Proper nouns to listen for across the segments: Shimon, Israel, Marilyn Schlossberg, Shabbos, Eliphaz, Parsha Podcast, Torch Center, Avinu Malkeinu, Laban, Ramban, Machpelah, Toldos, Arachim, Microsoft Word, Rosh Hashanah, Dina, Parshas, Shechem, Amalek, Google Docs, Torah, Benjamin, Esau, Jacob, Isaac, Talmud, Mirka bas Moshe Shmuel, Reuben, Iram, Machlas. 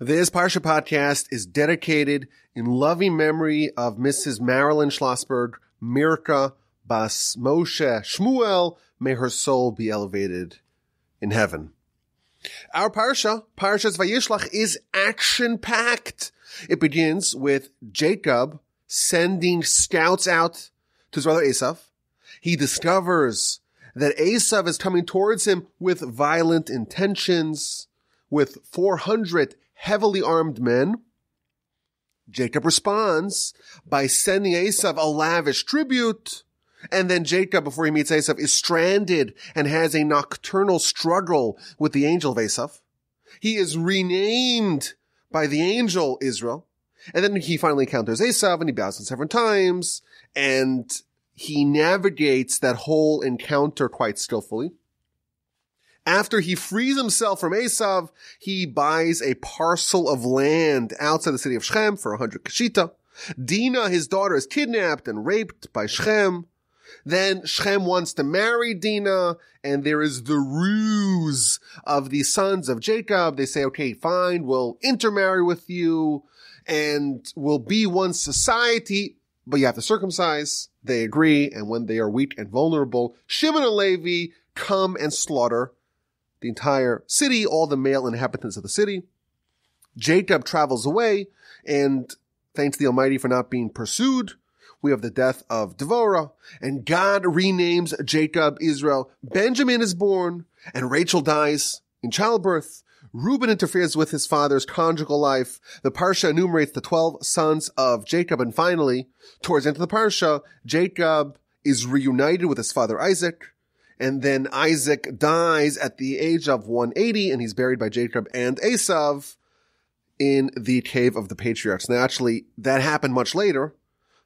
This Parsha Podcast is dedicated in loving memory of Mrs. Marilyn Schlossberg, Mirka bas Moshe Shmuel. May her soul be elevated in heaven. Our Parsha, Parsha's Vayishlach, is action-packed. It begins with Jacob sending scouts out to his brother Esau. He discovers that Esau is coming towards him with violent intentions, with 400 heavily armed men. Jacob responds by sending Esau a lavish tribute. And then Jacob, before he meets Esau, is stranded and has a nocturnal struggle with the angel of Esau. He is renamed by the angel Israel. And then he finally encounters Esau and he bows him several times. And he navigates that whole encounter quite skillfully. After he frees himself from Esau, he buys a parcel of land outside the city of Shechem for 100 kashita. Dina, his daughter, is kidnapped and raped by Shechem. Then Shechem wants to marry Dina, and there is the ruse of the sons of Jacob. They say, okay, fine, we'll intermarry with you, and we'll be one society, but you have to circumcise. They agree, and when they are weak and vulnerable, Shimon and Levi come and slaughter the entire city, all the male inhabitants of the city. Jacob travels away, and thanks to the Almighty for not being pursued. We have the death of Devorah, and God renames Jacob Israel. Benjamin is born, and Rachel dies in childbirth. Reuben interferes with his father's conjugal life. The Parsha enumerates the 12 sons of Jacob, and finally, towards the end of the Parsha, Jacob is reunited with his father Isaac, and then Isaac dies at the age of 180, and he's buried by Jacob and Esau in the cave of the patriarchs. Now, actually, that happened much later.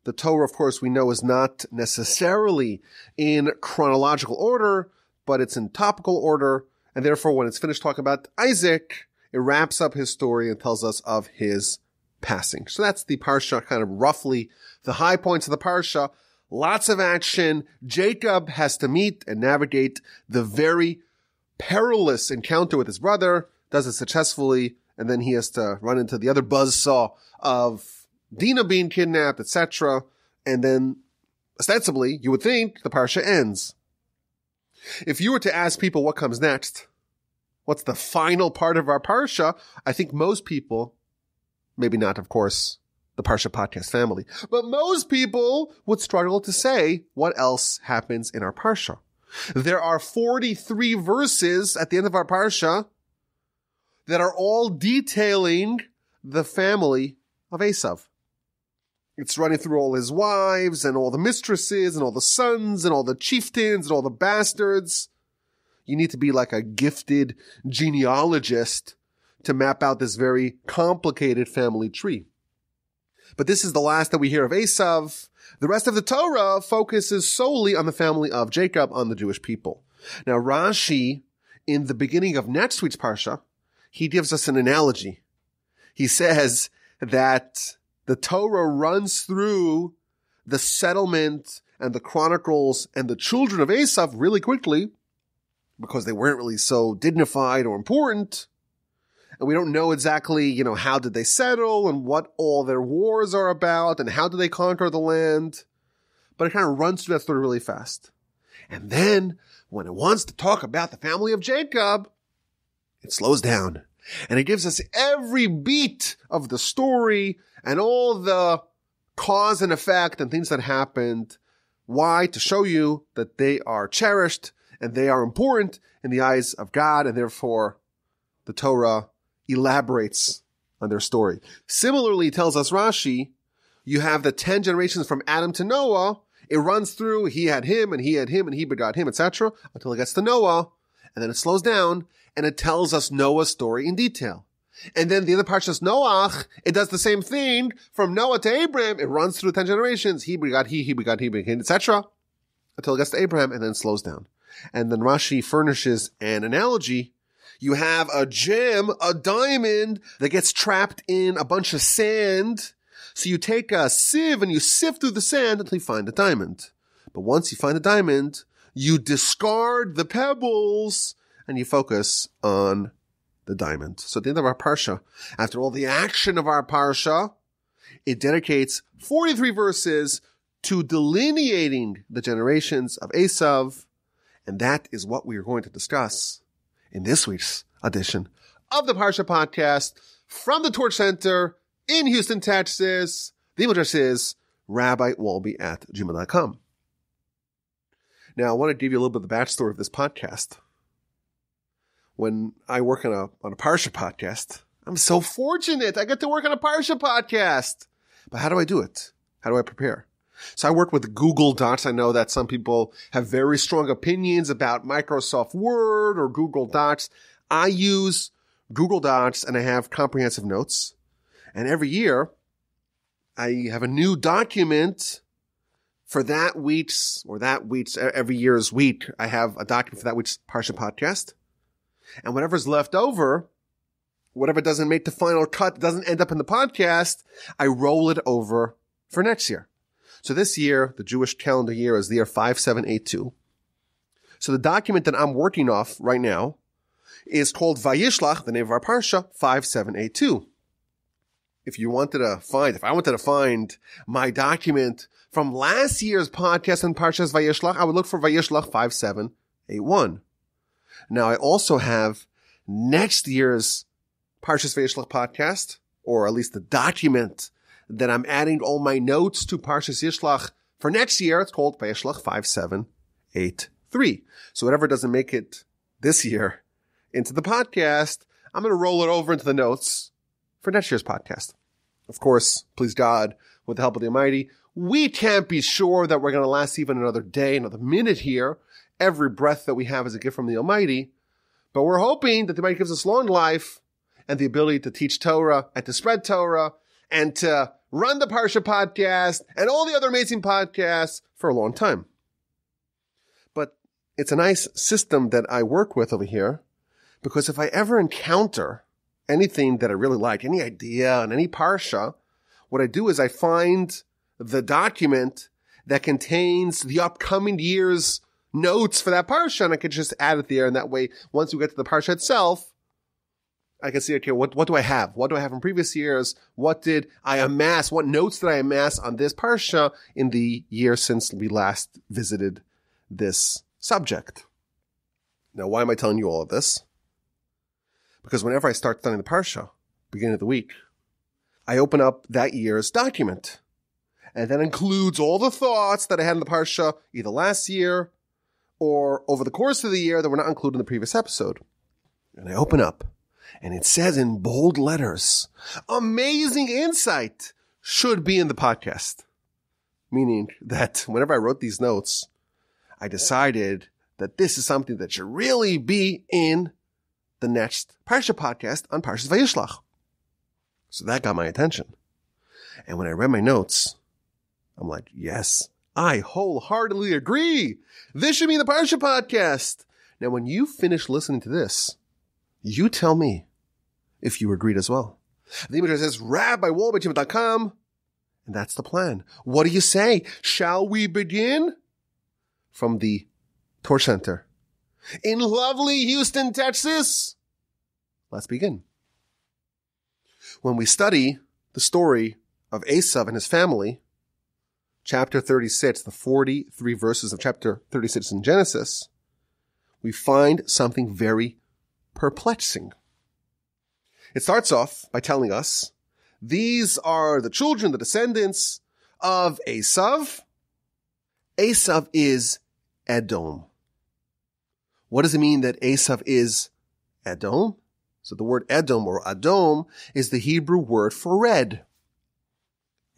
The Torah, of course, we know is not necessarily in chronological order, but it's in topical order. And therefore, when it's finished talking about Isaac, it wraps up his story and tells us of his passing. So that's the Parsha, kind of roughly the high points of the Parsha. Lots of action. Jacob has to meet and navigate the very perilous encounter with his brother, does it successfully, and then he has to run into the other buzzsaw of Dina being kidnapped, etc. And then, ostensibly, you would think the Parsha ends. If you were to ask people what comes next, what's the final part of our Parsha, I think most people, maybe not, of course, the Parsha Podcast family, but most people would struggle to say what else happens in our Parsha. There are 43 verses at the end of our Parsha that are all detailing the family of Esau. It's running through all his wives and all the mistresses and all the sons and all the chieftains and all the bastards. You need to be like a gifted genealogist to map out this very complicated family tree. But this is the last that we hear of Esau. The rest of the Torah focuses solely on the family of Jacob, on the Jewish people. Now Rashi, in the beginning of next week's Parsha, he gives us an analogy. He says that the Torah runs through the settlement and the chronicles and the children of Esau really quickly because they weren't really so dignified or important. And we don't know exactly, how did they settle and what all their wars are about and how did they conquer the land. But it kind of runs through that story really fast. And then when it wants to talk about the family of Jacob, it slows down. And it gives us every beat of the story and all the cause and effect and things that happened. Why? To show you that they are cherished and they are important in the eyes of God, and therefore the Torah elaborates on their story. Similarly, tells us Rashi, you have the 10 generations from Adam to Noah. It runs through, he had him, and he had him, and he begot him, etc., until it gets to Noah. And then it slows down, and it tells us Noah's story in detail. And then the other part is Noach. It does the same thing from Noah to Abraham. It runs through 10 generations. He begot he, etc. Until it gets to Abraham, and then slows down. And then Rashi furnishes an analogy. You have a gem, a diamond, that gets trapped in a bunch of sand. So you take a sieve and you sift through the sand until you find a diamond. But once you find a diamond, you discard the pebbles, and you focus on the diamond. So at the end of our Parsha, after all the action of our Parsha, it dedicates 43 verses to delineating the generations of Esau, and that is what we are going to discuss in this week's edition of the Parsha Podcast from the Torch Center in Houston, Texas. The email address is rabbiwolbe@gmail.com. Now, I want to give you a little bit of the backstory of this podcast. When I work on a Parsha podcast, I'm so fortunate. I get to work on a Parsha podcast. But how do I do it? How do I prepare? So I work with Google Docs. I know that some people have very strong opinions about Microsoft Word or Google Docs. I use Google Docs and I have comprehensive notes. And every year, I have a new document for that week's, every year's week. I have a document for that week's Parsha podcast. And whatever's left over, whatever doesn't make the final cut, doesn't end up in the podcast, I roll it over for next year. So this year, the Jewish calendar year is the year 5782. So the document that I'm working off right now is called Vayishlach, the name of our Parsha, 5782. If I wanted to find my document from last year's podcast on Parshas Vayishlach, I would look for Vayishlach 5781. Now, I also have next year's Parshas Vayishlach podcast, or at least the document that I'm adding all my notes to Parshas Vayishlach for next year. It's called Vayishlach 5783. So whatever doesn't make it this year into the podcast, I'm going to roll it over into the notes for next year's podcast. Of course, please God, with the help of the Almighty, we can't be sure that we're going to last even another day, another minute here. Every breath that we have is a gift from the Almighty, but we're hoping that the Almighty gives us long life and the ability to teach Torah and to spread Torah and to run the Parsha podcast and all the other amazing podcasts for a long time. But it's a nice system that I work with over here, because if I ever encounter anything that I really like, any idea and any Parsha, what I do is I find the document that contains the upcoming year's notes for that Parsha, and I could just add it there, and that way, once we get to the Parsha itself, I can see, okay, what do I have? What do I have from previous years? What did I amass? What notes did I amass on this Parsha in the year since we last visited this subject? Now, why am I telling you all of this? Because whenever I start studying the Parsha, beginning of the week, I open up that year's document, and that includes all the thoughts that I had in the Parsha either last year or over the course of the year that were not included in the previous episode. And I open up, and it says in bold letters, amazing insight should be in the podcast. Meaning that whenever I wrote these notes, I decided that this is something that should really be in the next Parsha podcast on Parshas Vayishlach. So that got my attention. And when I read my notes, I'm like, yes, I wholeheartedly agree. This should be the Parsha podcast. Now, when you finish listening to this, you tell me if you agreed as well. The email address is rabbiwolbe@gmail.com, and that's the plan. What do you say? Shall we begin? From the Torch Center in lovely Houston, Texas, let's begin. When we study the story of Esau and his family, chapter 36, the 43 verses of chapter 36 in Genesis, we find something very perplexing. It starts off by telling us, these are the children, the descendants of Esau. Esau is Edom. What does it mean that Esau is Edom? So the word Edom or Adom is the Hebrew word for red.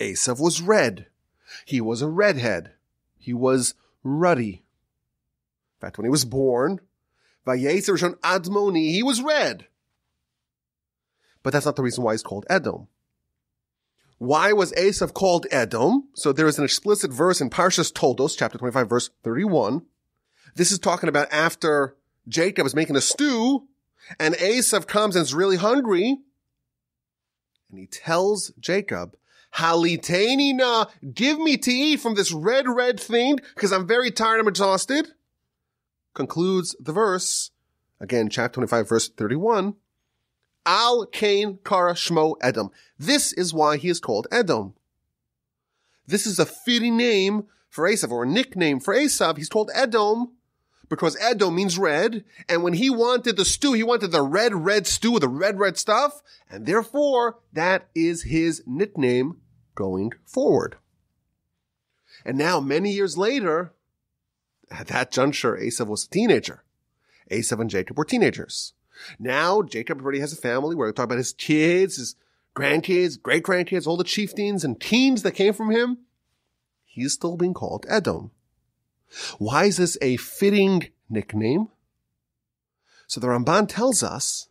Esau was red. He was a redhead. He was ruddy. In fact, when he was born, Vayetzer Admoni, he was red. But that's not the reason why he's called Edom. Why was Esau called Edom? So there is an explicit verse in Parshas Toldos, chapter 25, verse 31. This is talking about after Jacob is making a stew, and Esau comes and is really hungry, and he tells Jacob, Halitainina, give me to eat from this red thing, because I'm very tired, I'm exhausted. Concludes the verse, again, chapter 25, verse 31, Al Kain Kara Shmo Edom. This is why he is called Edom. This is a fitting name for Esau, or a nickname for Esau. He's called Edom because Edom means red. And when he wanted the stew, he wanted the red stew with the red stuff. And therefore, that is his nickname going forward. And now, many years later, at that juncture, Esau was a teenager. Esau and Jacob were teenagers. Now, Jacob already has a family. We're going to talk about his kids, his grandkids, great-grandkids, all the chieftains and teens that came from him. He's still being called Edom. Why is this a fitting nickname? So the Ramban tells us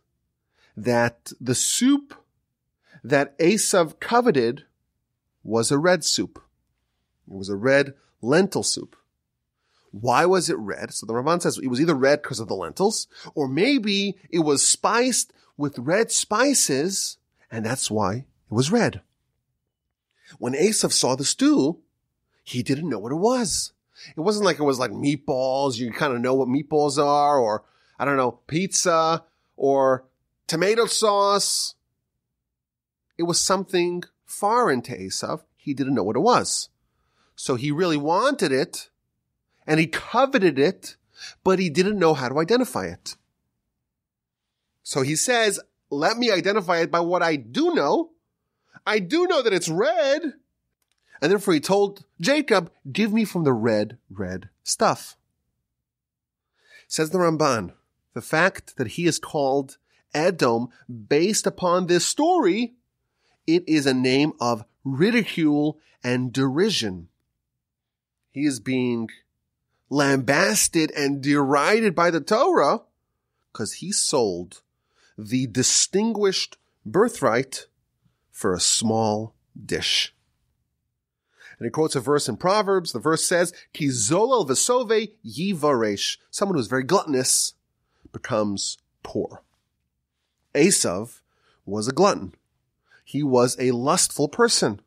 that the soup that Esau coveted was a red soup. It was a red lentil soup. Why was it red? So the Ramban says it was either red because of the lentils, or maybe it was spiced with red spices, and that's why it was red. When Esau saw the stew, he didn't know what it was. It wasn't like it was like meatballs. You kind of know what meatballs are, or, I don't know, pizza, or tomato sauce. It was something foreign to Esau. He didn't know what it was. So he really wanted it, and he coveted it, but he didn't know how to identify it. So he says, let me identify it by what I do know. I do know that it's red. And therefore he told Jacob, give me from the red stuff. Says the Ramban, the fact that he is called Edom, based upon this story, it is a name of ridicule and derision. He is being lambasted and derided by the Torah because he sold the distinguished birthright for a small dish. And he quotes a verse in Proverbs. The verse says, Ki zolel v'sove yivaresh. Someone who's very gluttonous becomes poor. Esau was a glutton. He was a lustful person.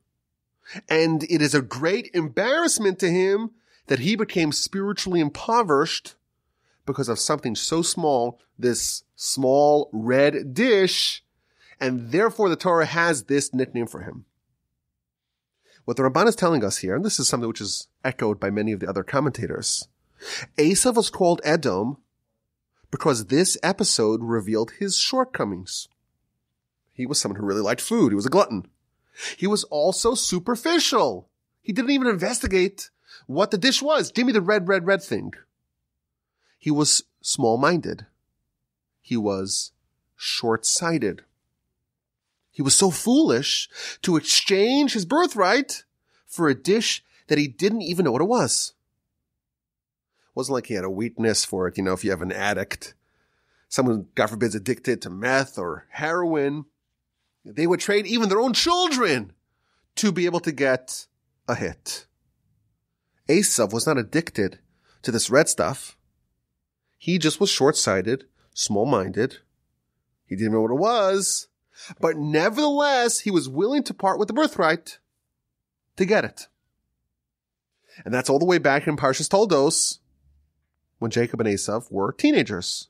And it is a great embarrassment to him that he became spiritually impoverished because of something so small, this small red dish, and therefore the Torah has this nickname for him. What the Ramban is telling us here, and this is something which is echoed by many of the other commentators, Esau was called Edom because this episode revealed his shortcomings. He was someone who really liked food. He was a glutton. He was also superficial. He didn't even investigate what the dish was. Give me the red thing. He was small-minded. He was short-sighted. He was so foolish to exchange his birthright for a dish that he didn't even know what it was. It wasn't like he had a weakness for it. You know, if you have an addict, someone, God forbid, is addicted to meth or heroin, they would trade even their own children to be able to get a hit. Esau was not addicted to this red stuff. He just was short-sighted, small-minded. He didn't know what it was. But nevertheless, he was willing to part with the birthright to get it. And that's all the way back in Parshas Toldos when Jacob and Esau were teenagers.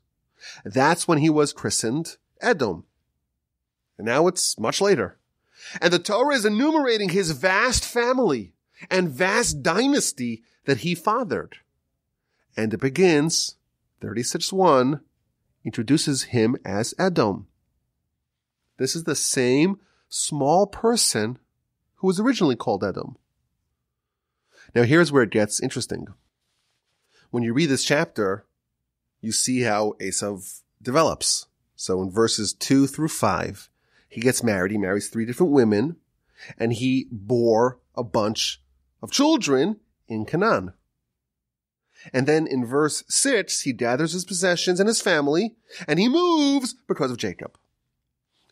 That's when he was christened Edom. And now it's much later. And the Torah is enumerating his vast family and vast dynasty that he fathered. And it begins, 36:1, introduces him as Edom. This is the same small person who was originally called Edom. Now here's where it gets interesting. When you read this chapter, you see how Esau develops. So in verses 2-5, he gets married. He marries 3 different women, and he bore a bunch of children in Canaan. And then in verse 6, he gathers his possessions and his family, and he moves because of Jacob.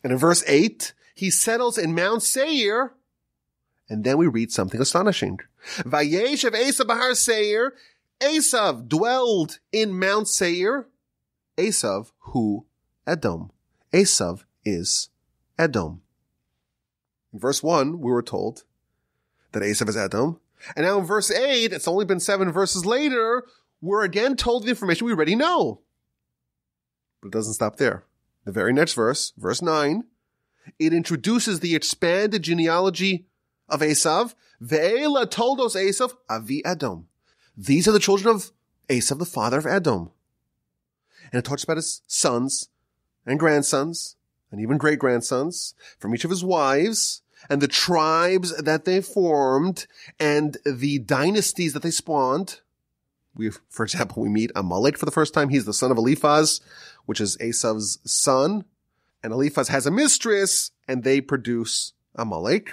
And in verse 8, he settles in Mount Seir, and then we read something astonishing. Vayeshev Esau Bahar Seir. Esau dwelled in Mount Seir. Esau, who? Edom. Esau is Edom. In verse 1, we were told that Esau is Edom. And now in verse 8, it's only been 7 verses later, we're again told the information we already know. But it doesn't stop there. the very next verse, verse 9, it introduces the expanded genealogy of Esav. Ve'ela toldos Esav avi Edom. These are the children of Esav, the father of Edom. And it talks about his sons and grandsons and even great-grandsons from each of his wives and the tribes that they formed and the dynasties that they spawned. For example, we meet Amalek for the first time. He's the son of Eliphaz, which is Esav's son. And Eliphaz has a mistress, and they produce Amalek.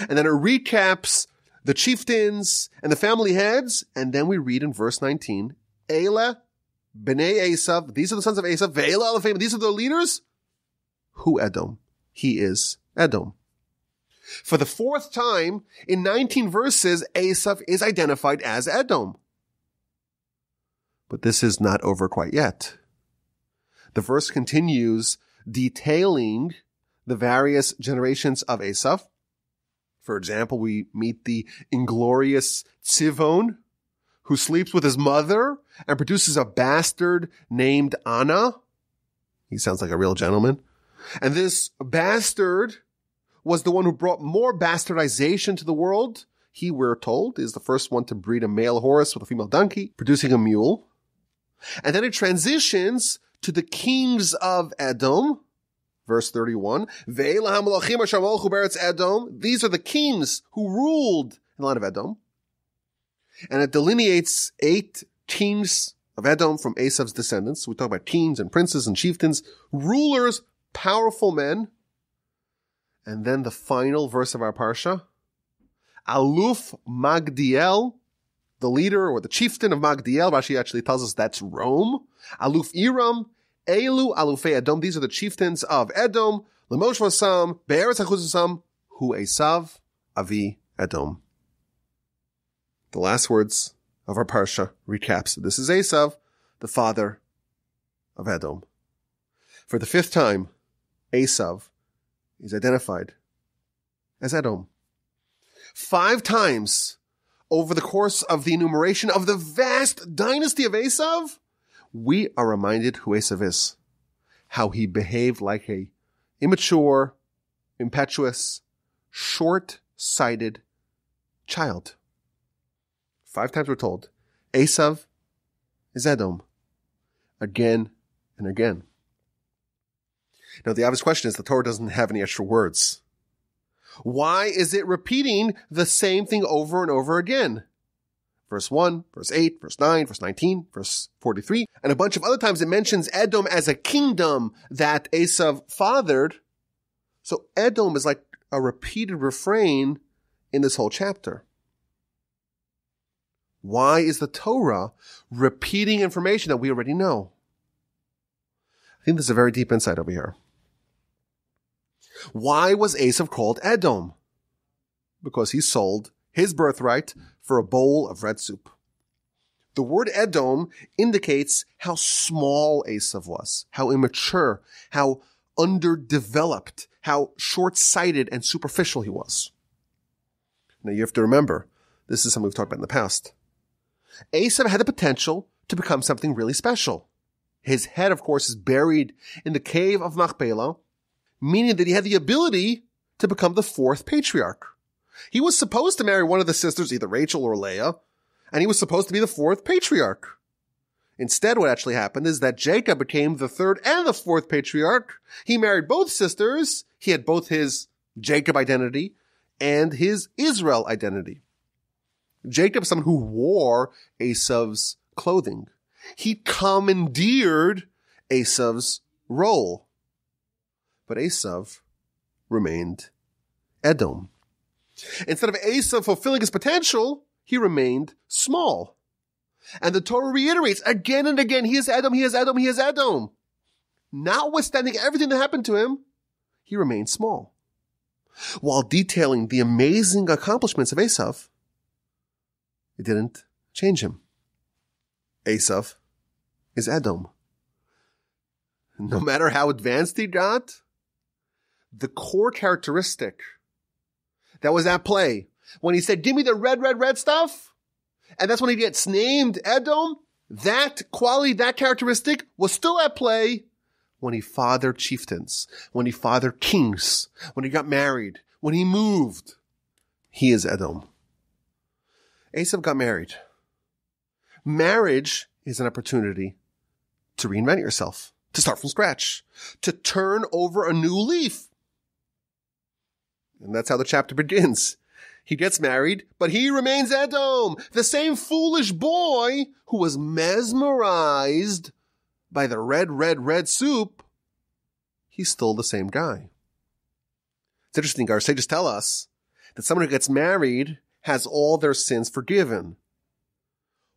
And then it recaps the chieftains and the family heads. And then we read in verse 19, Ela, B'nai Esav, these are the sons of Esav, Ve'ela Alafim, these are their leaders. Who Edom? He is Edom. For the fourth time, in 19 verses, Esav is identified as Edom. But this is not over quite yet. The verse continues detailing the various generations of Esav. For example, we meet the inglorious Tzivon, who sleeps with his mother and produces a bastard named Anna. He sounds like a real gentleman. And this bastard was the one who brought more bastardization to the world. He, we're told, is the first one to breed a male horse with a female donkey, producing a mule. And then it transitions to the kings of Edom. Verse 31. These are the kings who ruled in the land of Edom. And it delineates 8 kings of Edom from Esav's descendants. We talk about kings and princes and chieftains, rulers, powerful men. And then the final verse of our parsha. Aluf Magdiel, the leader or the chieftain of Magdiel, Rashi actually tells us that's Rome. Aluf Iram, Elu, Alufei Edom, these are the chieftains of Edom, Lemosh Vasam, Be'eretz HaChuzasam, Hu Esav, Avi Edom. The last words of our parsha recaps, this is Esav, the father of Edom. For the 5th time, Esav is identified as Edom. 5 times over the course of the enumeration of the vast dynasty of Esav, we are reminded who Esav is, how he behaved like a immature, impetuous, short-sighted child. 5 times we're told, Esav is Edom, again and again. Now, the obvious question is the Torah doesn't have any extra words. Why is it repeating the same thing over and over again? Verse 1, verse 8, verse 9, verse 19, verse 43. And a bunch of other times it mentions Edom as a kingdom that Esav fathered. So Edom is like a repeated refrain in this whole chapter. Why is the Torah repeating information that we already know? I think there's a very deep insight over here. Why was Esav called Edom? Because he sold his birthright for a bowl of red soup. The word Edom indicates how small Esav was, how immature, how underdeveloped, how short-sighted and superficial he was. Now you have to remember, this is something we've talked about in the past. Esav had the potential to become something really special. His head, of course, is buried in the cave of Machpelah, meaning that he had the ability to become the 4th patriarch. He was supposed to marry one of the sisters, either Rachel or Leah, and he was supposed to be the 4th patriarch. Instead, what actually happened is that Jacob became the 3rd and the 4th patriarch. He married both sisters. He had both his Jacob identity and his Israel identity. Jacob is someone who wore Esav's clothing. He commandeered Esav's role. But Esav remained Edom. Instead of Esav fulfilling his potential, he remained small. And the Torah reiterates again and again, he is Edom, he is Edom, he is Edom. Notwithstanding everything that happened to him, he remained small. While detailing the amazing accomplishments of Esav, it didn't change him. Esav is Edom. No matter how advanced he got, the core characteristic that was at play when he said, give me the red, red, red stuff, and that's when he gets named Edom, that quality, that characteristic was still at play when he fathered chieftains, when he fathered kings, when he got married, when he moved. He is Edom. Esau got married. Marriage is an opportunity to reinvent yourself, to start from scratch, to turn over a new leaf. And that's how the chapter begins. He gets married, but he remains Edom, the same foolish boy who was mesmerized by the red soup. He's still the same guy. It's interesting, our sages tell us that someone who gets married has all their sins forgiven.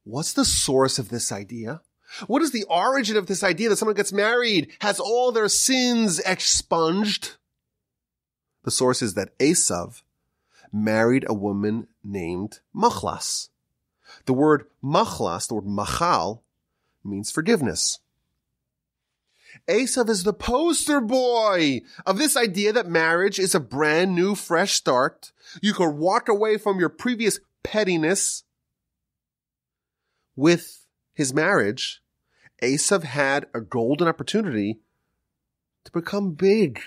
What's the source of this idea? What is the origin of this idea that someone gets married has all their sins expunged? The source is that Esau married a woman named Machlas. The word Machlas, the word Machal, means forgiveness. Esau is the poster boy of this idea that marriage is a brand new, fresh start. You can walk away from your previous pettiness. With his marriage, Esau had a golden opportunity to become big,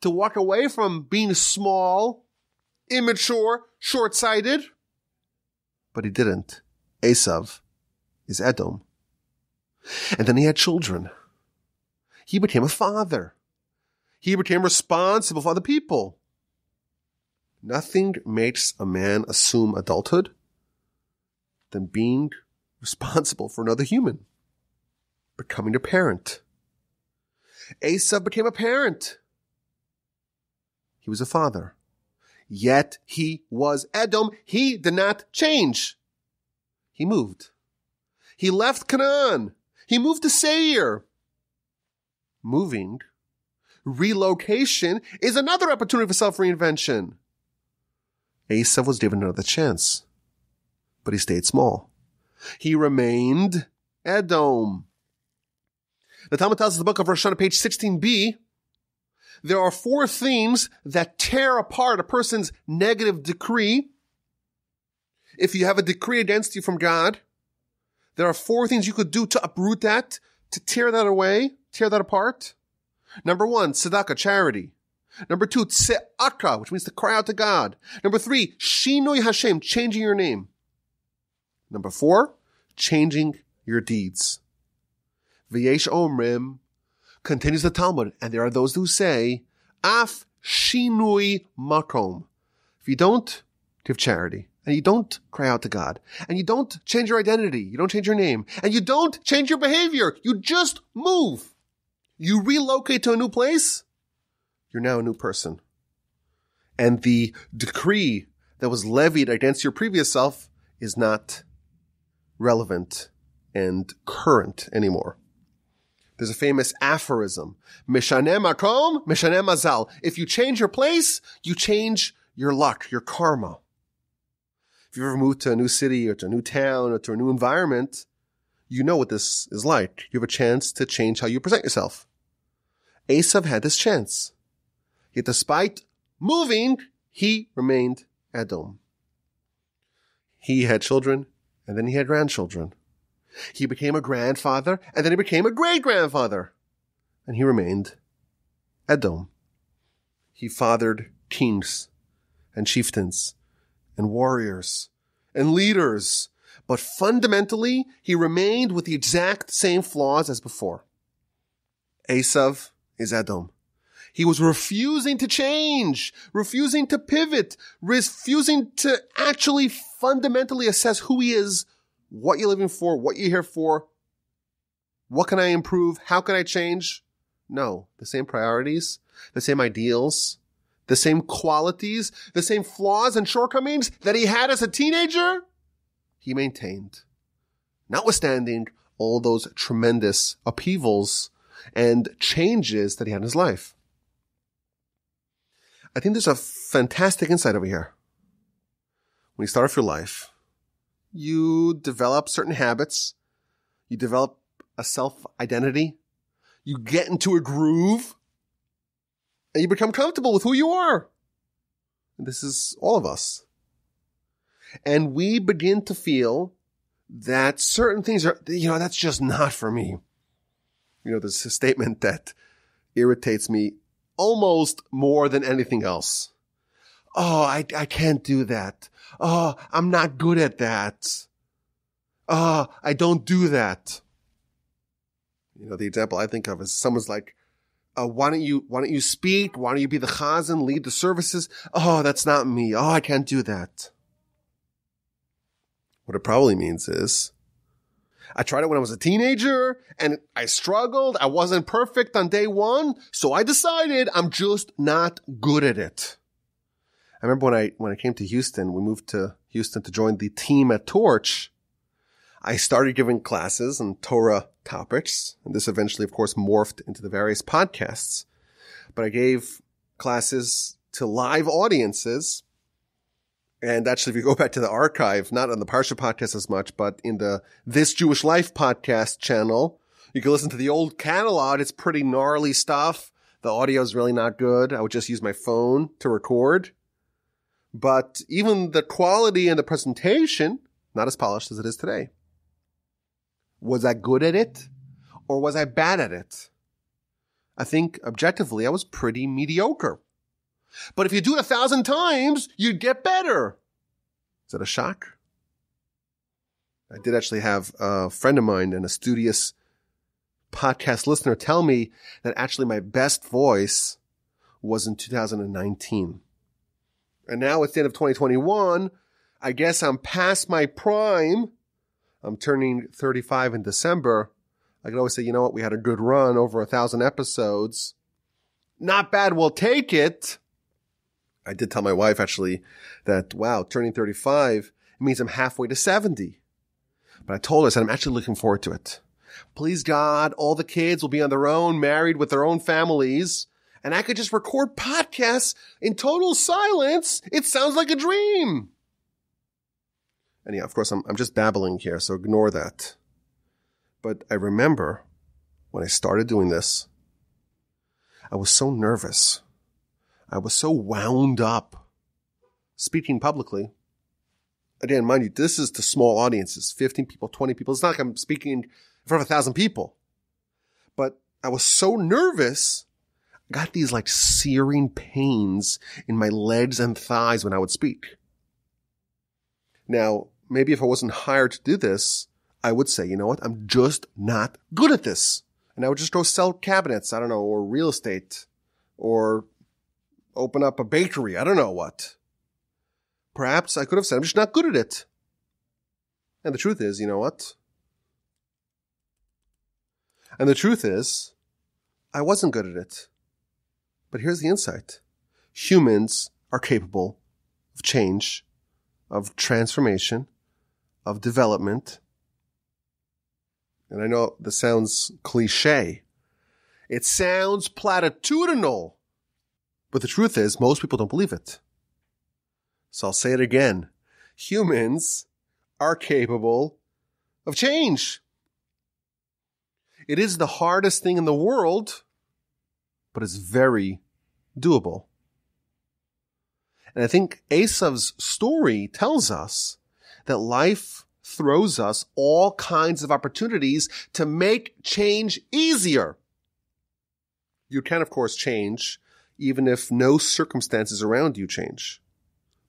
to walk away from being small, immature, short-sighted. But he didn't. Esau is Edom. And then he had children. He became a father. He became responsible for other people. Nothing makes a man assume adulthood than being responsible for another human, becoming a parent. Esau became a parent. He was a father. Yet he was Edom. He did not change. He moved. He left Canaan. He moved to Seir. Moving, relocation, is another opportunity for self-reinvention. Esau was given another chance, but he stayed small. He remained Edom. The Talmud tells us in the book of Rosh Hashanah, page 16b, there are four themes that tear apart a person's negative decree. If you have a decree against you from God, there are four things you could do to uproot that, to tear that away, tear that apart. Number one, tzedakah, charity. Number two, tse'aka, which means to cry out to God. Number three, shinoi Hashem, changing your name. Number four, changing your deeds. V'yesh omrim, continues the Talmud, and there are those who say, af shinui makom. If you don't give charity, and you don't cry out to God, and you don't change your identity, you don't change your name, and you don't change your behavior, you just move. You relocate to a new place, you're now a new person. And the decree that was levied against your previous self is not relevant and current anymore. There's a famous aphorism, Mishanem Makom, Mishanem Mazal. If you change your place, you change your luck, your karma. If you've ever moved to a new city or to a new town or to a new environment, you know what this is like. You have a chance to change how you present yourself. Esau had this chance. Yet despite moving, he remained Edom. He had children, and then he had grandchildren. He became a grandfather, and then he became a great-grandfather. And he remained Edom. He fathered kings and chieftains and warriors and leaders. But fundamentally, he remained with the exact same flaws as before. Esau is Edom. He was refusing to change, refusing to pivot, refusing to actually fundamentally assess who he is, what you're living for, what you're here for, what can I improve, how can I change? No, the same priorities, the same ideals, the same qualities, the same flaws and shortcomings that he had as a teenager, he maintained, notwithstanding all those tremendous upheavals and changes that he had in his life. I think there's a fantastic insight over here. When you start off your life, you develop certain habits. You develop a self-identity. You get into a groove. And you become comfortable with who you are. And this is all of us. And we begin to feel that certain things are, that's just not for me. there's a statement that irritates me almost more than anything else. Oh, I can't do that. Oh, I'm not good at that. Oh, I don't do that. The example I think of is someone's like, why don't you speak? Why don't you be the chazan, lead the services? Oh, that's not me. Oh, I can't do that. What it probably means is, I tried it when I was a teenager and I struggled. I wasn't perfect on day one. So I decided I'm just not good at it. I remember when I came to Houston, we moved to Houston to join the team at Torch. I started giving classes on Torah topics, and this eventually, of course, morphed into the various podcasts. But I gave classes to live audiences, and actually, if you go back to the archive, not on the Parsha Podcast as much, but in the This Jewish Life podcast channel, you can listen to the old catalog. It's pretty gnarly stuff. The audio is really not good. I would just use my phone to record. But even the quality and the presentation, not as polished as it is today. Was I good at it or was I bad at it? I think objectively I was pretty mediocre. But if you do it 1,000 times, you'd get better. Is that a shock? I did actually have a friend of mine and a studious podcast listener tell me that actually my best voice was in 2019. And now at the end of 2021, I guess I'm past my prime. I'm turning 35 in December. I can always say, you know what? We had a good run, over 1,000 episodes. Not bad. We'll take it. I did tell my wife actually that, wow, turning 35 means I'm halfway to 70. But I told her, I said, I'm actually looking forward to it. Please God, all the kids will be on their own, married with their own families. And I could just record podcasts in total silence. It sounds like a dream. And yeah, of course, I'm just babbling here, so ignore that. But I remember when I started doing this, I was so nervous. I was so wound up. Speaking publicly, again, mind you, this is to small audiences, 15 people, 20 people. It's not like I'm speaking in front of 1,000 people. But I was so nervous. I got these like searing pains in my legs and thighs when I would speak. Now, maybe if I wasn't hired to do this, I would say, you know what? I'm just not good at this. And I would just go sell cabinets, I don't know, or real estate, or open up a bakery, I don't know what. Perhaps I could have said, I'm just not good at it. And the truth is, you know what? And the truth is, I wasn't good at it. But here's the insight. Humans are capable of change, of transformation, of development. And I know this sounds cliche. It sounds platitudinal. But the truth is, most people don't believe it. So I'll say it again. Humans are capable of change. It is the hardest thing in the world, but it's very doable. And I think Esau's story tells us that life throws us all kinds of opportunities to make change easier. You can, of course, change even if no circumstances around you change.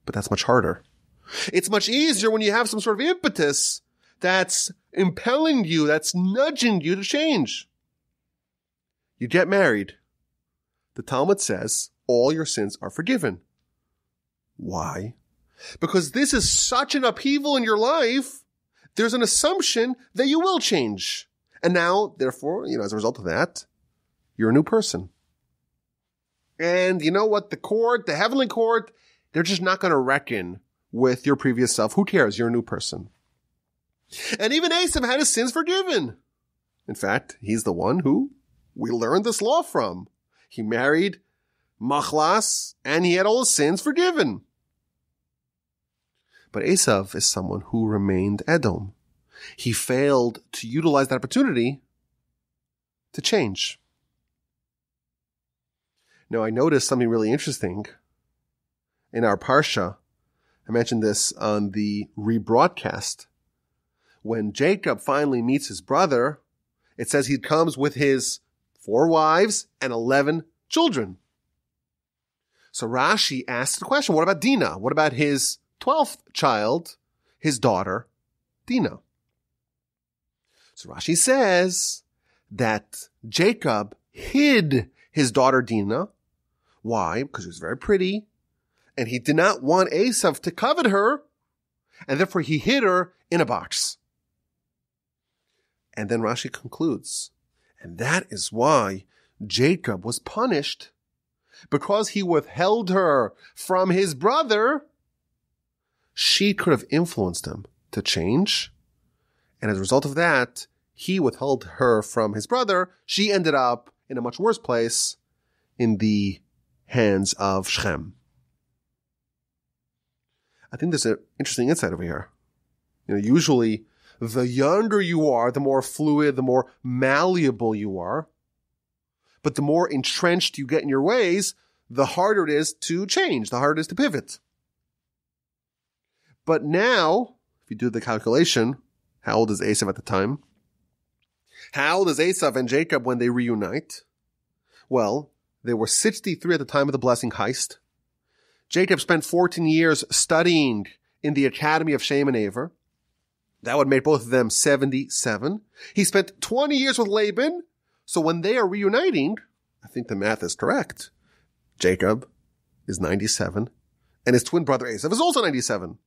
But that's much harder. It's much easier when you have some sort of impetus that's impelling you, that's nudging you to change. You get married. The Talmud says all your sins are forgiven. Why? Because this is such an upheaval in your life, there's an assumption that you will change. And now, therefore, as a result of that, you're a new person. And you know what? The court, the heavenly court, they're just not going to reckon with your previous self. Who cares? You're a new person. And even Esau had his sins forgiven. In fact, he's the one who we learned this law from. He married Machlas, and he had all his sins forgiven. But Esau is someone who remained Edom. He failed to utilize that opportunity to change. Now, I noticed something really interesting in our Parsha. I mentioned this on the rebroadcast. When Jacob finally meets his brother, it says he comes with his 4 wives and 11 children. So Rashi asks the question, what about Dina? What about his 12th child, his daughter, Dina? So Rashi says that Jacob hid his daughter Dina. Why? Because she was very pretty, and he did not want Esau to covet her, and therefore he hid her in a box. And then Rashi concludes, and that is why Jacob was punished, because he withheld her from his brother. She could have influenced him to change, and as a result of that, he withheld her from his brother. She ended up in a much worse place, in the hands of Shechem. I think there's an interesting insight over here. You know, usually the younger you are, the more fluid, the more malleable you are. But the more entrenched you get in your ways, the harder it is to change, the harder it is to pivot. But now, if you do the calculation, how old is Esau at the time? How old is Esau and Jacob when they reunite? Well, they were 63 at the time of the blessing heist. Jacob spent 14 years studying in the academy of Shem and Ever. That would make both of them 77. He spent 20 years with Laban. So when they are reuniting, I think the math is correct. Jacob is 97, and his twin brother Esau is also 97.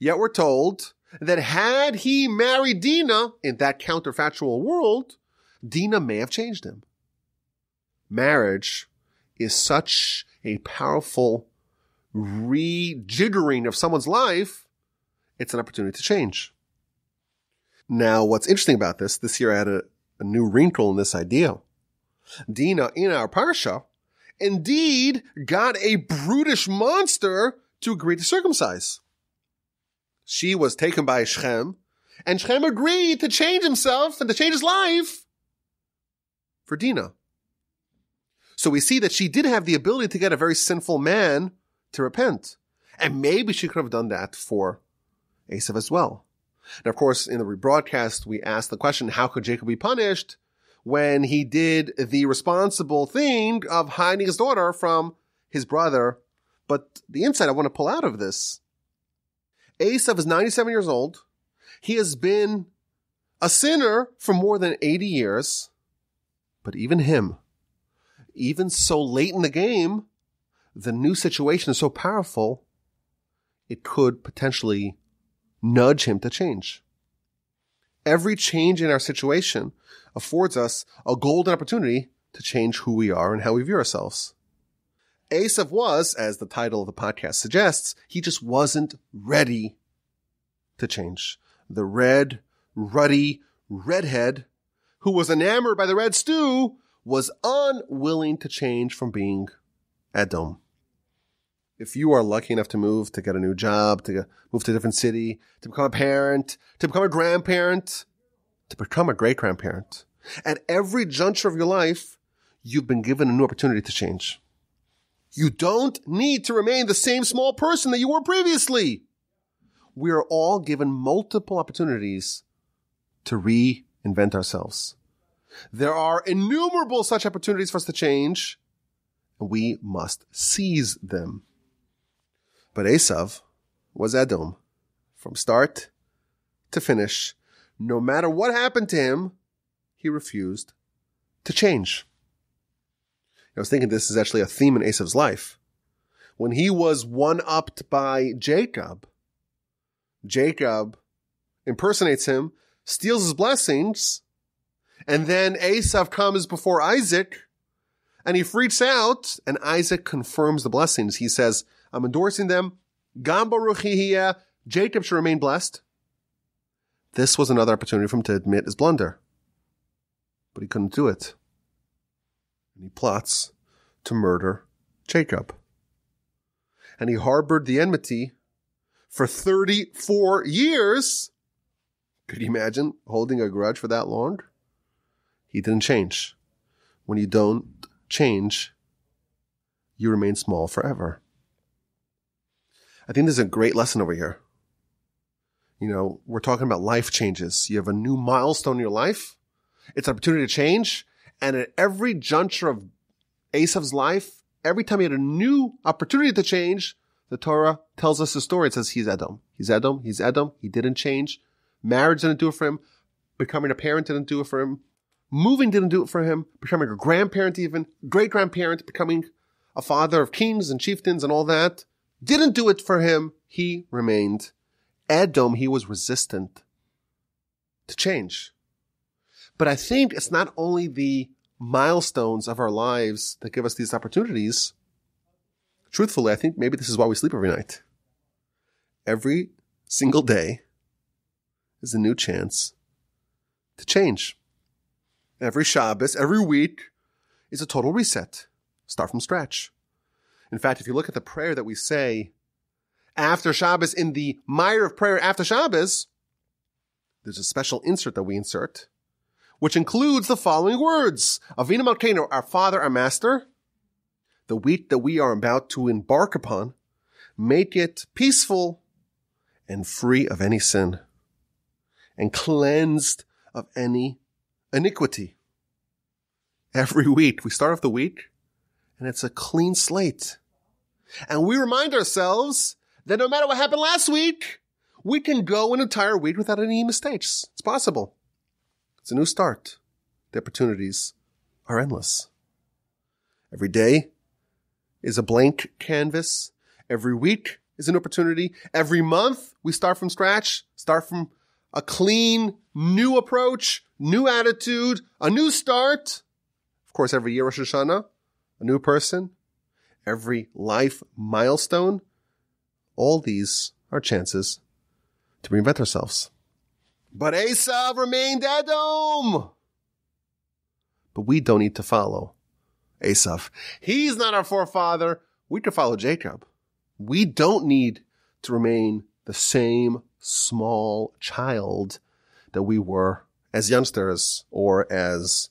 Yet we're told that had he married Dina in that counterfactual world, Dina may have changed him. Marriage is such a powerful rejiggering of someone's life. It's an opportunity to change. Now, what's interesting about this year I had a new wrinkle in this idea. Dina, in our parsha, indeed got a brutish monster to agree to circumcise. She was taken by Shechem, and Shechem agreed to change himself and to change his life for Dina. So we see that she did have the ability to get a very sinful man to repent. And maybe she could have done that for Esau as well. Now, of course, in the rebroadcast, we asked the question, how could Jacob be punished when he did the responsible thing of hiding his daughter from his brother? But the insight I want to pull out of this, Esau is 97 years old. He has been a sinner for more than 80 years. But even him, even so late in the game, the new situation is so powerful, it could potentially nudge him to change. Every change in our situation affords us a golden opportunity to change who we are and how we view ourselves. Esau was, as the title of the podcast suggests, he just wasn't ready to change. The red, ruddy redhead, who was enamored by the red stew, was unwilling to change from being Edom. If you are lucky enough to move, to get a new job, to move to a different city, to become a parent, to become a grandparent, to become a great-grandparent, at every juncture of your life, you've been given a new opportunity to change. You don't need to remain the same small person that you were previously. We are all given multiple opportunities to reinvent ourselves. There are innumerable such opportunities for us to change, and we must seize them. But Esau was Edom from start to finish. No matter what happened to him, he refused to change. I was thinking this is actually a theme in Esau's life. When he was one-upped by Jacob, Jacob impersonates him, steals his blessings, and then Esau comes before Isaac, and he freaks out, and Isaac confirms the blessings. He says, I'm endorsing them. Gam baruch hiyeh, Jacob should remain blessed. This was another opportunity for him to admit his blunder. But he couldn't do it. And he plots to murder Jacob. And he harbored the enmity for 34 years. Could you imagine holding a grudge for that long? He didn't change. When you don't change, you remain small forever. I think there's a great lesson over here. You know, we're talking about life changes. You have a new milestone in your life. It's an opportunity to change. And at every juncture of Asaph's life, every time he had a new opportunity to change, the Torah tells us the story. It says he's Edom. He didn't change. Marriage didn't do it for him. Becoming a parent didn't do it for him. Moving didn't do it for him. Becoming a grandparent even, great-grandparent, becoming a father of kings and chieftains and all that, didn't do it for him. He remained Edom. He was resistant to change. But I think it's not only the milestones of our lives that give us these opportunities. Truthfully, I think maybe this is why we sleep every night. Every single day is a new chance to change. Every Shabbos, every week is a total reset. Start from scratch. In fact, if you look at the prayer that we say after Shabbos, in the mire of prayer after Shabbos, there's a special insert that we insert, which includes the following words. Avinu Malkeinu, our Father, our Master, the wheat that we are about to embark upon, make it peaceful and free of any sin and cleansed of any iniquity. Every week, we start off the week, and it's a clean slate. And we remind ourselves that no matter what happened last week, we can go an entire week without any mistakes. It's possible. It's a new start. The opportunities are endless. Every day is a blank canvas. Every week is an opportunity. Every month, we start from scratch, start from a clean, new approach, new attitude, a new start. Of course, every year, Rosh Hashanah, a new person, every life milestone, all these are chances to reinvent ourselves. But Esau remained Edom. But we don't need to follow Esau. He's not our forefather. We can follow Jacob. We don't need to remain the same small child that we were as youngsters or as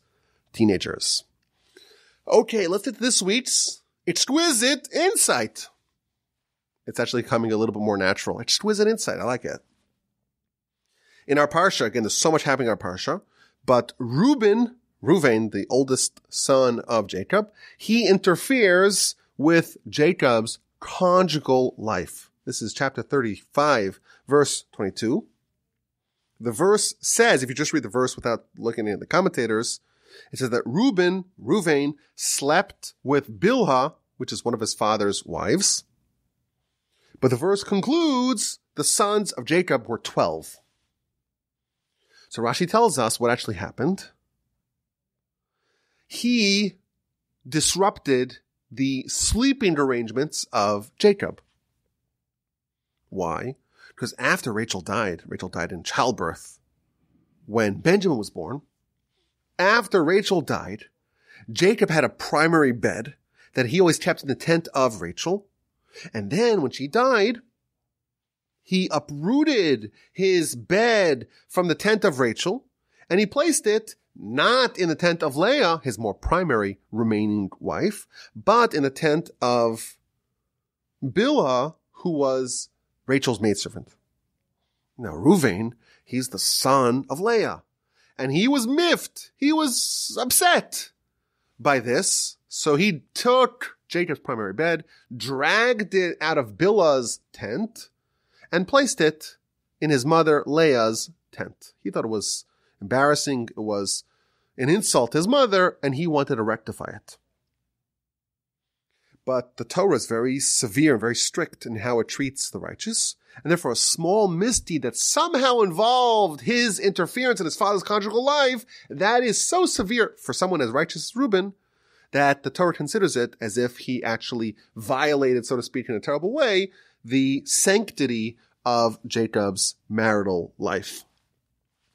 teenagers. Okay, let's get to this week's exquisite insight. It's actually coming a little bit more natural. Exquisite insight. I like it. In our Parsha, again, there's so much happening in our Parsha, but Reuben, the oldest son of Jacob, he interferes with Jacob's conjugal life. This is chapter 35, verse 22. The verse says, if you just read the verse without looking at the commentators, it says that Reuven, slept with Bilhah, which is one of his father's wives. But the verse concludes, the sons of Jacob were 12. So Rashi tells us what actually happened. He disrupted the sleeping arrangements of Jacob. Why? Because after Rachel died in childbirth when Benjamin was born. After Rachel died, Jacob had a primary bed that he always kept in the tent of Rachel. And then when she died, he uprooted his bed from the tent of Rachel, and he placed it not in the tent of Leah, his more primary remaining wife, but in the tent of Bilhah, who was Rachel's maidservant. Now, Reuven, he's the son of Leah. And he was miffed. He was upset by this. So he took Jacob's primary bed, dragged it out of Bilhah's tent, and placed it in his mother Leah's tent. He thought it was embarrassing. It was an insult to his mother, and he wanted to rectify it. But the Torah is very severe and very strict in how it treats the righteous. And therefore, a small misdeed that somehow involved his interference in his father's conjugal life, that is so severe for someone as righteous as Reuben, that the Torah considers it as if he actually violated, so to speak, in a terrible way, the sanctity of Jacob's marital life.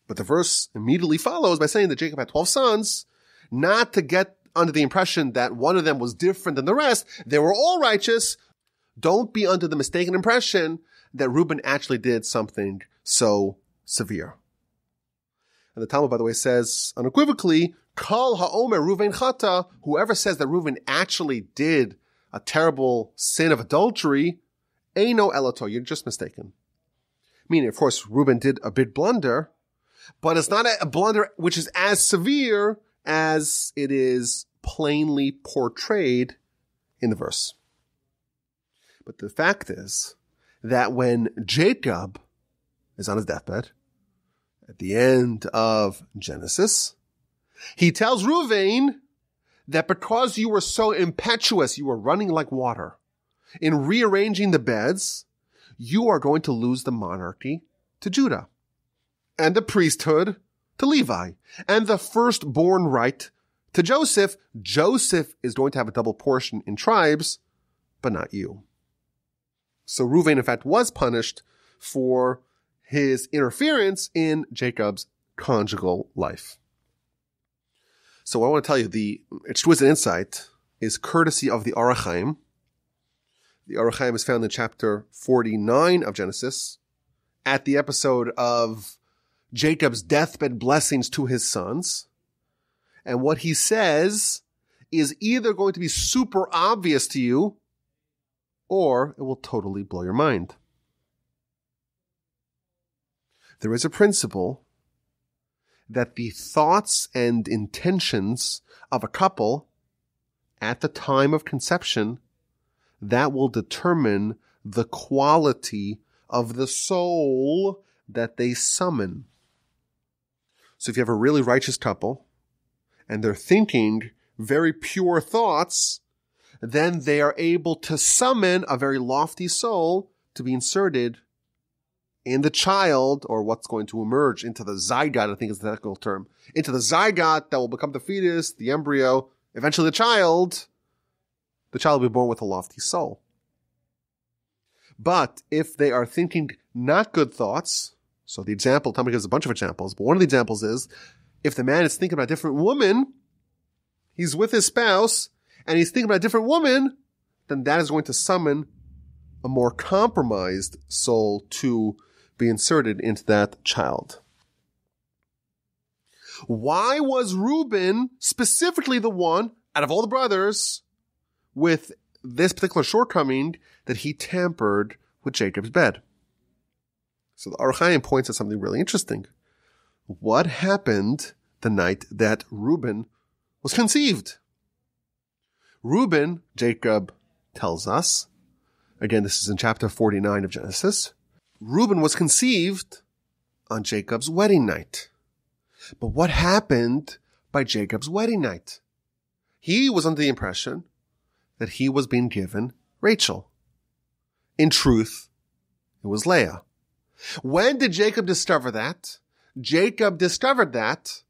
But the verse immediately follows by saying that Jacob had 12 sons, not to get under the impression that one of them was different than the rest. They were all righteous. Don't be under the mistaken impression that Reuben actually did something so severe. And the Talmud, by the way, says unequivocally, Kol ha'omer Reuven chata, whoever says that Reuben actually did a terrible sin of adultery, eino elato, you're just mistaken. Meaning, of course, Reuben did a big blunder, but it's not a blunder which is as severe as it is plainly portrayed in the verse. But the fact is that when Jacob is on his deathbed, at the end of Genesis, he tells Reuven that because you were so impetuous, you were running like water, in rearranging the beds, you are going to lose the monarchy to Judah, and the priesthood to Levi, and the firstborn right to Joseph. Joseph is going to have a double portion in tribes, but not you. So Reuven, in fact, was punished for his interference in Jacob's conjugal life. So what I want to tell you, the exquisite insight is courtesy of the Arachim. The Arachim is found in chapter 49 of Genesis at the episode of Jacob's deathbed blessings to his sons. And what he says is either going to be super obvious to you or it will totally blow your mind. There is a principle that the thoughts and intentions of a couple at the time of conception, that will determine the quality of the soul that they summon. So if you have a really righteous couple and they're thinking very pure thoughts, then they are able to summon a very lofty soul to be inserted in the child, or what's going to emerge into the zygote, I think is the technical term, into the zygote that will become the fetus, the embryo, eventually the child. The child will be born with a lofty soul. But if they are thinking not good thoughts, so the example, Talmud gives a bunch of examples, but one of the examples is, if the man is thinking about a different woman, he's with his spouse, and he's thinking about a different woman, then that is going to summon a more compromised soul to be inserted into that child. Why was Reuben specifically the one, out of all the brothers, with this particular shortcoming that he tampered with Jacob's bed? So the Arachim points at something really interesting. What happened the night that Reuben was conceived? Reuben, Jacob tells us, again, this is in chapter 49 of Genesis, Reuben was conceived on Jacob's wedding night. But what happened by Jacob's wedding night? He was under the impression that he was being given Rachel. In truth, it was Leah. When did Jacob discover that? Jacob discovered that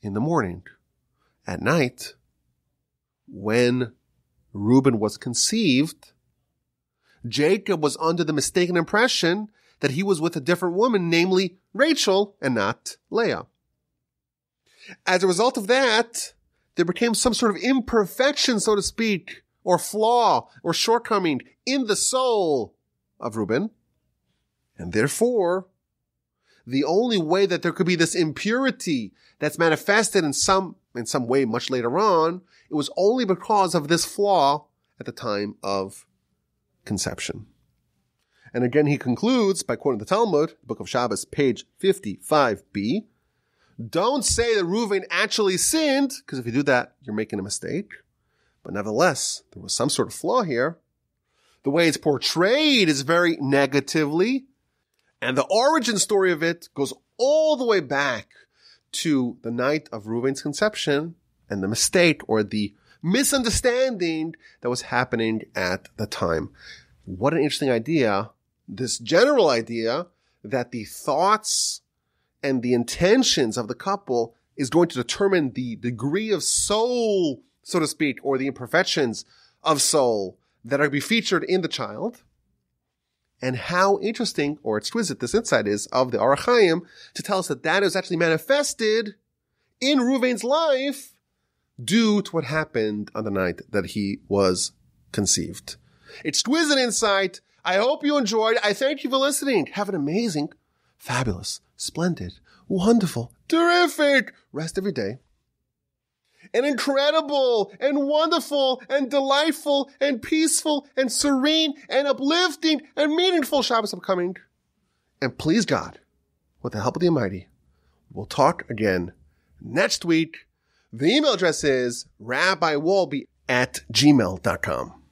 in the morning. At night, when Reuben was conceived, Jacob was under the mistaken impression that he was with a different woman, namely Rachel, and not Leah. As a result of that, there became some sort of imperfection, so to speak, or flaw, or shortcoming in the soul of Reuben. And therefore, the only way that there could be this impurity that's manifested in some way much later on, it was only because of this flaw at the time of conception. And again, he concludes by quoting the Talmud, Book of Shabbos, page 55b. Don't say that Reuben actually sinned, because if you do that, you're making a mistake. But nevertheless, there was some sort of flaw here. The way it's portrayed is very negatively. And the origin story of it goes all the way back to the night of Reuben's conception and the mistake or the misunderstanding that was happening at the time. What an interesting idea, this general idea that the thoughts and the intentions of the couple is going to determine the degree of soul, so to speak, or the imperfections of soul that are to be featured in the child. And how interesting or exquisite this insight is of the Arachim to tell us that that is actually manifested in Reuven's life due to what happened on the night that he was conceived. Exquisite insight. I hope you enjoyed. I thank you for listening. Have an amazing, fabulous, splendid, wonderful, terrific rest of your day. And incredible and wonderful and delightful and peaceful and serene and uplifting and meaningful Shabbos upcoming. And please God, with the help of the Almighty, we'll talk again next week. The email address is rabbiwolbe@gmail.com.